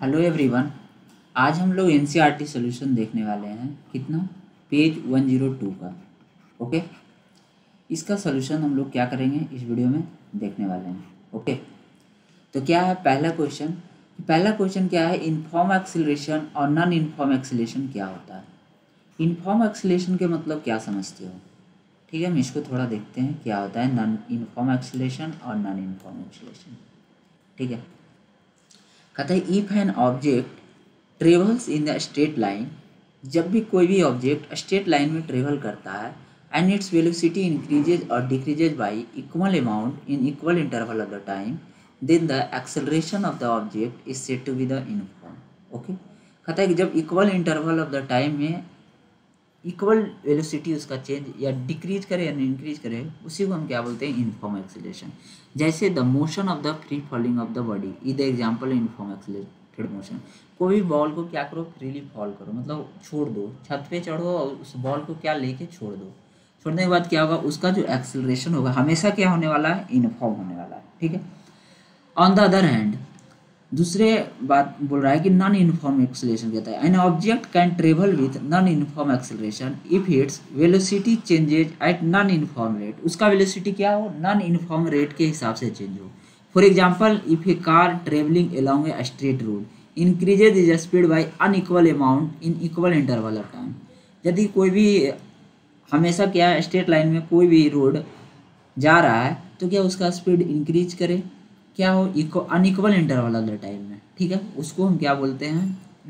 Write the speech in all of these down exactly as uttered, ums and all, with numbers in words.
Hello everyone, आज हम लोग एनसीईआरटी सॉल्यूशन देखने वाले हैं। कितना? पेज एक सौ दो का। ओके, इसका सॉल्यूशन हम लोग क्या करेंगे इस वीडियो में देखने वाले हैं। ओके, तो क्या है पहला क्वेश्चन? पहला क्वेश्चन क्या है? यूनिफॉर्म एक्सीलरेशन और नॉन यूनिफॉर्म एक्सीलरेशन क्या होता है। यूनिफॉर्म एक्सीलरेशन के मतलब क्या समझते हो? ठीक है, हम इसको थोड़ा देखते हैं क्या होता है नॉन यूनिफॉर्म एक्सीलरेशन और नॉन यूनिफॉर्म एक्सीलरेशन। ठीक है, कहता है if an object travels in the straight line, जब भी कोई भी ऑब्जेक्ट स्ट्रेट लाइन में ट्रेवल करता है एंड इट्स वेलोसिटी इंक्रीजेज और decreases by equal amount in equal interval of the time, then the acceleration of the object is said to be the uniform. Okay, कहता है कि जब equal interval of the time में equal velocity उसका change या decrease करे या increase करे, उसी को हम क्या बोलते हैं? Uniform acceleration. जैसे the motion of the free falling of the body is the example uniform accelerated motion. कोई भी बॉल को क्या करो? फ्रीली फॉल करो, मतलब छोड़ दो, छत पे चढ़ो और उस बॉल को क्या लेके छोड़ दो। छोड़ने के बाद क्या होगा? उसका जो एक्सीलरेशन होगा हमेशा क्या होने वाला है? यूनिफॉर्म होने वाला है। ठीक है, ऑन द अदर हैंड दूसरे बात बोल रहा है कि नॉन यूनिफॉर्म एक्सीलरेशन कहता है an object can travel with non uniform acceleration if its velocity changes at non uniform rate. उसका वेलोसिटी क्या हो? नॉन यूनिफॉर्म रेट के हिसाब से चेंज हो। For example, if a car travelling along a straight road increases is speed by unequal amount in equal interval of time. यदि कोई भी हमेशा क्या है स्ट्रेट लाइन में कोई भी रोड जा रहा है तो क्या उसका स्पीड इंक्रीज करे? क्या हो? इको unequal interval of the time में। ठीक है, उसको हम क्या बोलते हैं?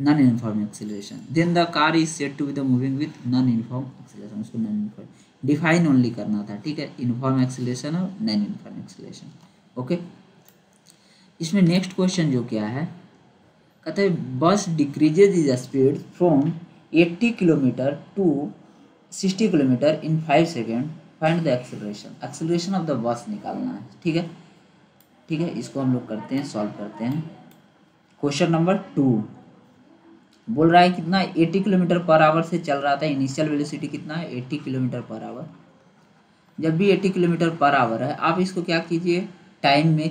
Non uniform acceleration. Then the car is said to be the moving with non uniform acceleration. उसको नॉन यूनिफॉर्म डिफाइन ओनली करना था। ठीक है, यूनिफॉर्म एक्सीलरेशन और नॉन यूनिफॉर्म एक्सीलरेशन। ओके, इसमें नेक्स्ट क्वेश्चन जो क्या है, कहते हैं bus decreases is speed from eighty kilometre to sixty kilometre in five second, find the acceleration. Acceleration of the bus निकालना है। ठीक है, ठीक है, इसको हम लोग करते हैं, सॉल्व करते हैं। क्वेश्चन नंबर टू बोल रहा है कितना? अस्सी किलोमीटर पर आवर से चल रहा था, इनिशियल वेलोसिटी कितना है? अस्सी किलोमीटर पर आवर। जब भी अस्सी किलोमीटर पर आवर है आप इसको क्या कीजिए? टाइम में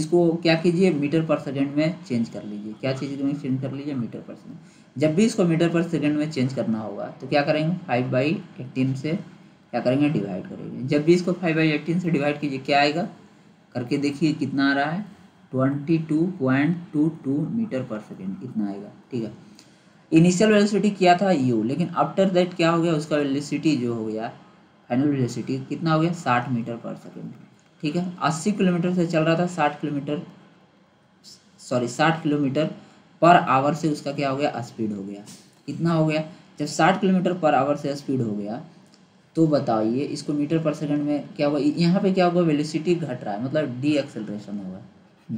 इसको क्या कीजिए? मीटर पर सेकेंड में चेंज कर लीजिए। क्या चीज़ में चेंज कर लीजिए? Metre per second. जब भी इसको मीटर पर सेकेंड में चेंज करना होगा तो क्या करेंगे? फाइव बाई एट्टीन से क्या करेंगे? डिवाइड करेंगे। जब भी इसको फाइव बाई एट्टीन से डिवाइड कीजिए, क्या आएगा? करके देखिए कितना आ रहा है? बाईस पॉइंट दो दो मीटर पर सेकेंड, इतना आएगा। ठीक है, इनिशियल वेलोसिटी किया था यू, लेकिन आफ्टर दैट क्या हो गया? उसका वेलोसिटी जो हो गया फाइनल वेलोसिटी कितना हो गया? साठ मीटर पर सेकेंड। ठीक है, अस्सी किलोमीटर से चल रहा था, साठ किलोमीटर सॉरी साठ किलोमीटर पर आवर से उसका क्या हो गया? स्पीड हो गया। इतना हो गया। जब साठ किलोमीटर पर आवर से स्पीड हो गया तो बताइए इसको मीटर पर सेकंड में क्या होगा? यहाँ पे क्या होगा? वेलोसिटी घट रहा है, मतलब डी एक्सेलरेशन होगा।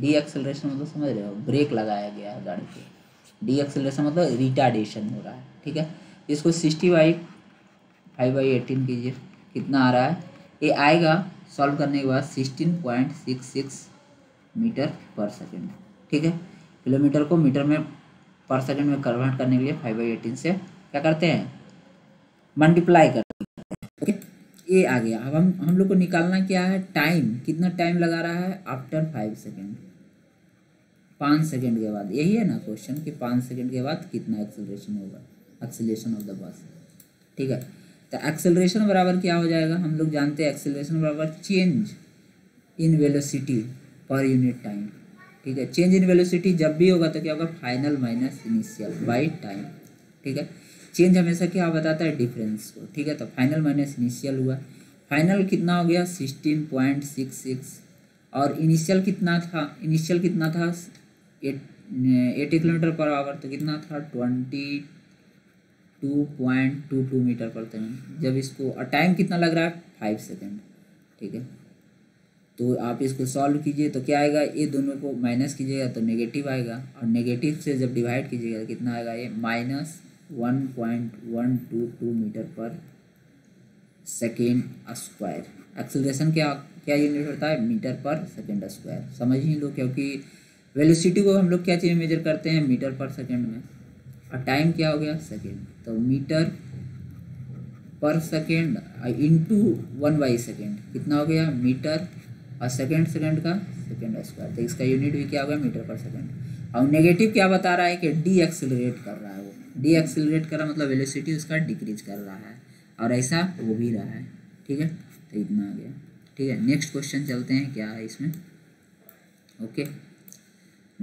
डी एक्सेलरेशन मतलब समझ रहे हो? ब्रेक लगाया गया है गाड़ी पे। डी एक्सेलरेशन मतलब रिटार्डेशन हो रहा है। ठीक है, इसको sixty by five by eighteen कीजिए, कितना आ रहा है? ये आएगा सॉल्व करने के बाद sixteen point six six metre per second. ठीक है, किलोमीटर को मीटर में पर सेकेंड में कन्वर्ट करने के लिए फाइव बाई एटीन से क्या करते हैं? मल्टीप्लाई कर। ये आ गया। अब हम हम लोग को निकालना क्या है? टाइम। कितना टाइम लगा रहा है? आफ्टर फाइव सेकेंड, पाँच सेकेंड के बाद। यही है ना क्वेश्चन कि पाँच सेकेंड के बाद कितना एक्सेलरेशन होगा? एक्सेलरेशन ऑफ द बस। ठीक है, तो एक्सेलरेशन बराबर क्या हो जाएगा? हम लोग जानते हैं एक्सेलरेशन बराबर change in velocity per unit time. ठीक है, चेंज इन वेलोसिटी जब भी होगा तो क्या होगा? Final minus initial by time. ठीक है, चेंज हमेशा क्या बताता है? डिफरेंस को। ठीक है, तो फाइनल माइनस इनिशियल हुआ। फाइनल कितना हो गया? Sixteen point six six. और इनिशियल कितना था? इनिशियल कितना था? एटी किलोमीटर पर आवर, तो कितना था? बाईस पॉइंट दो दो मीटर पर सेकेंड। जब इसको और टाइम कितना लग रहा है? Five second. ठीक है, तो आप इसको सॉल्व कीजिए तो क्या आएगा? ये दोनों को माइनस कीजिएगा तो नेगेटिव आएगा, और नेगेटिव से जब डिवाइड कीजिएगा तो कितना आएगा? ये minus one point one two two metre per second square. Acceleration क्या क्या यूनिट होता है? Metre per second square. समझ ही लो, क्योंकि वेलोसिटी को हम लोग क्या चीज़ मेजर करते हैं? मीटर पर सेकेंड में। और टाइम क्या हो गया? सेकेंड। तो metre per second into one by second कितना हो गया? मीटर और सेकेंड सेकेंड का सेकेंड स्क्वायर। तो इसका यूनिट भी क्या हो गया? Metre per second. और नेगेटिव क्या बता रहा है कि डी एक्सिलरेट कर रहा है, वो डी एक्सिलरेट कर रहा मतलब वेलोसिटी उसका डिक्रीज कर रहा है, और ऐसा वो भी रहा है। ठीक है, तो इतना आ गया। ठीक है, नेक्स्ट क्वेश्चन चलते हैं, क्या है इसमें। ओके,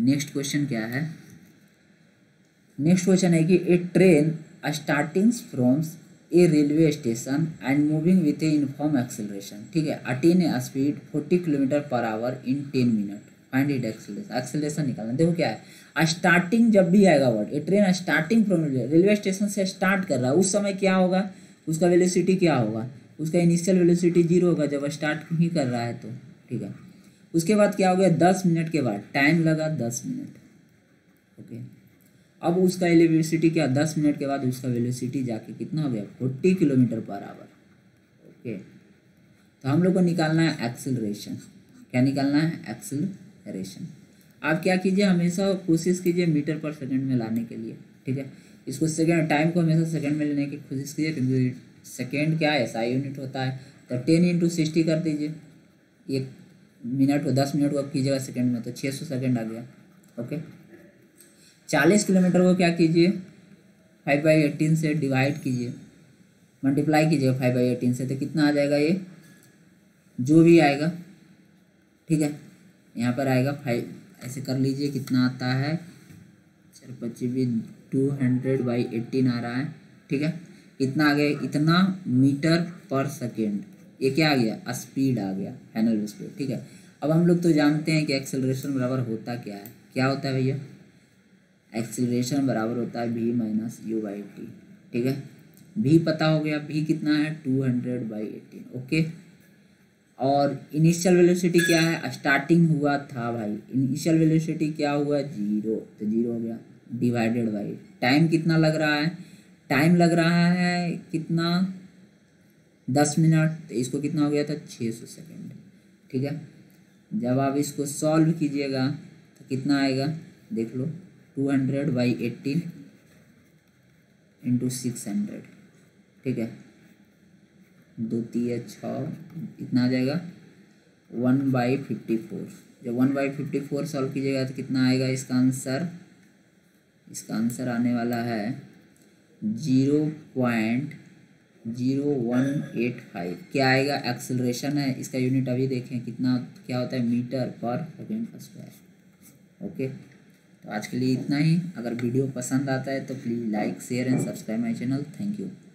नेक्स्ट क्वेश्चन क्या है, नेक्स्ट क्वेश्चन है कि a train startings from a railway station and moving with a uniform acceleration. ठीक है, attain a speed forty kilometre per hour in ten minute, find it acceleration. Acceleration निकालना, देखो क्या है, स्टार्टिंग जब भी आएगा word, a train starting from railway station से स्टार्ट कर रहा है, उस समय क्या होगा उसका वेलोसिटी, क्या होगा उसका इनिशियल वेलोसिटी जीरो होगा जब स्टार्ट ही कर रहा है तो। ठीक है, उसके बाद क्या हो गया, दस मिनट के बाद टाइम लगा दस मिनट। ओके, अब उसका एलिवेसिटी क्या, दस मिनट के बाद उसका वेलोसिटी जाके कितना हो गया, forty kilometre per hour. Okay, तो हम लोग को निकालना है एक्सेलरेशन, क्या निकालना है, एक्सेलरेशन। आप क्या कीजिए, हमेशा कोशिश कीजिए मीटर पर सेकंड में लाने के लिए। ठीक है, इसको सेकंड, टाइम को हमेशा सेकंड में लेने की कोशिश कीजिए, क्योंकि सेकेंड क्या है एसआई यूनिट होता है। तो टेन इंटू सिक्सटी कर दीजिए, एक मिनट को दस मिनट को आप कीजिएगा सेकेंड में, तो छः सौ सेकेंड आ गया। ओके, चालीस किलोमीटर को क्या कीजिए, फाइव बाई एटीन से डिवाइड कीजिए, मल्टीप्लाई कीजिएगा फाइव बाई एटीन से, तो कितना आ जाएगा, ये जो भी आएगा। ठीक है, यहाँ पर आएगा फाइव, ऐसे कर लीजिए कितना आता है, चार पच्चीस भी टू हंड्रेड बाई एटीन आ रहा है। ठीक है, कितना आ गया, इतना मीटर पर सेकेंड, ये क्या आ गया, स्पीड आ गया, फाइनल स्पीड। ठीक है, अब हम लोग तो जानते हैं कि एक्सेलरेशन बराबर होता क्या है, क्या होता है भैया, एक्सेलरेशन बराबर होता है v minus u by t. ठीक है, v पता हो गया, v कितना है two hundred by eighteen. Okay, और इनिशियल वेलोसिटी क्या है, स्टार्टिंग हुआ था भाई, इनिशियल वेलोसिटी क्या हुआ, जीरो, तो जीरो हो गया डिवाइडेड बाई टाइम, कितना लग रहा है, टाइम लग रहा है कितना, दस मिनट, तो इसको कितना हो गया था, छः सौ सेकेंड। ठीक है, जब आप इसको सॉल्व कीजिएगा तो कितना आएगा, देख लो, two hundred by eighteen into six hundred. ठीक है, दो तीन छः, इतना आ जाएगा वन बाई फिफ्टी फोर। जब one by fifty four solve कीजिएगा तो कितना आएगा, इसका आंसर, इसका आंसर आने वाला है zero point zero one eight five. क्या आएगा, एक्सेलरेशन है, इसका यूनिट अभी देखें कितना, क्या होता है, मीटर पर सेकेंड का स्क्वायर। ओके, तो आज के लिए इतना ही। अगर वीडियो पसंद आता है तो please like share and subscribe my channel. Thank you.